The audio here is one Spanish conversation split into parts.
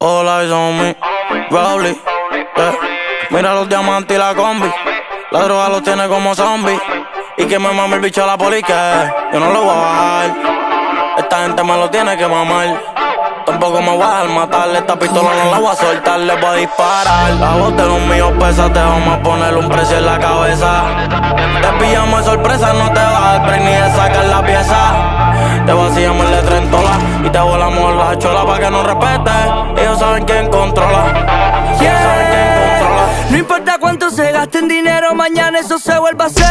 All eyes on me, Rowley, mira los diamantes y la combi. La droga los tiene como zombies. Y que me mame el bicho a la poli, que yo no lo voy a bajar. Esta gente me lo tiene que mamar. Tampoco me voy a dejar matar. Esta pistola no la voy a soltar, le voy a disparar. La voz de los míos pesa, te vamos a poner un precio en la cabeza. Te pillamos de sorpresa, no te vas a dar ni de sacar la pieza. Te vaciamos el de trentola y te volamos la chola pa' que no respete. Ellos saben quién controla. No importa cuánto se gasten dinero, mañana eso se vuelve a hacer.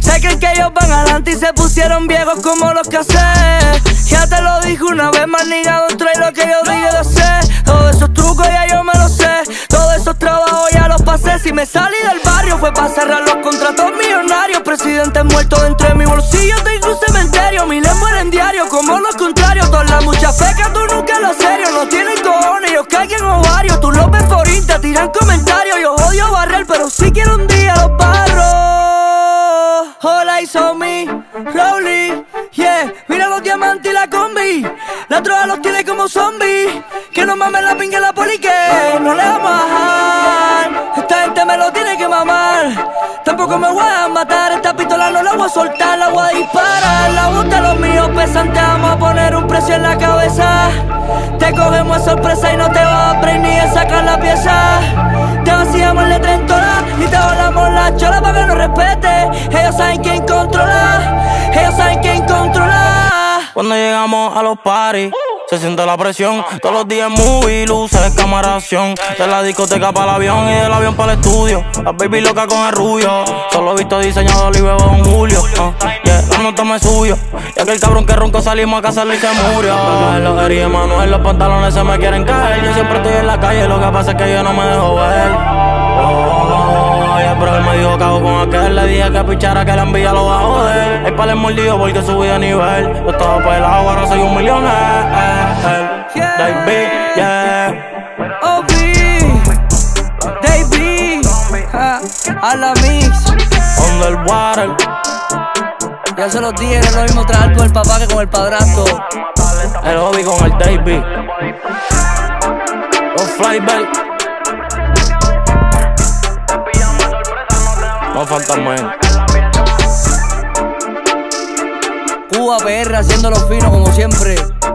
Se creen que ellos van adelante y se pusieron viejos como los cassettes. Ya te lo dije una vez más, nigga, don't try lo que yo digo lo sé. Todos esos trucos ya yo me los sé, todos esos trabajos ya los pasé. Si me salí del barrio fue para cerrar los contratos millonarios. Presidentes muertos dentro de mi bolsillo, tengo un cementerio. Miles mueren diario, como los contrarios. Todas las muchas fecas, tú nunca lo serio. No tienen cojones, ellos caigan ovarios. Tú los ves por Insta, tiran comentarios. Yo odio barrer, pero si quiero un día los barro. All eyes on me, Rowley, yeah. Mira los diamantes y la combi. La droga los tiene como zombies. Que no mames la pinga y la poli, que no le vamos a bajar. Esta gente me lo tiene que mamar. Tampoco me voy a matar. Esta pistola no la voy a soltar, la voy a disparar. La voz de los míos pesan, te vamos a poner un precio en la cabeza. Te cogemos de sorpresa y no te vas a aprender ni a sacar la pieza. Te vaciamos la trentola y te volamos la chola pa' que no respete. Ellos saben quién controla, ellos saben quién controla. Cuando llegamos a los parties, se siente la presión. Todos los días movie, luces, cámara, acción. De la discoteca para el avión y del avión para el estudio. La baby loca con el rubio, solo visto diseñador y bebo Don Julio. Yeah, la nota me suyo. Y aquel cabrón que ronco salimos a casa y se murió. Los heridos, Manuel, los pantalones se me quieren caer. Yo siempre estoy en la calle, lo que pasa es que yo no me dejo ver. Pero él me dijo que hago con aquel. Le dije que pichara, que la envidia lo va a joder. El palo es mordido porque subí de nivel. Yo estaba pelado, ahora soy un millón. Dave B, yeah. OB, Dave B, a la mix. Underwater. Ya se los dije, no es lo mismo trabajar con el papá que con el padrastro. El hobby con el Dave B. Los flybacks. No falta man. Cuba PR haciéndolo fino como siempre.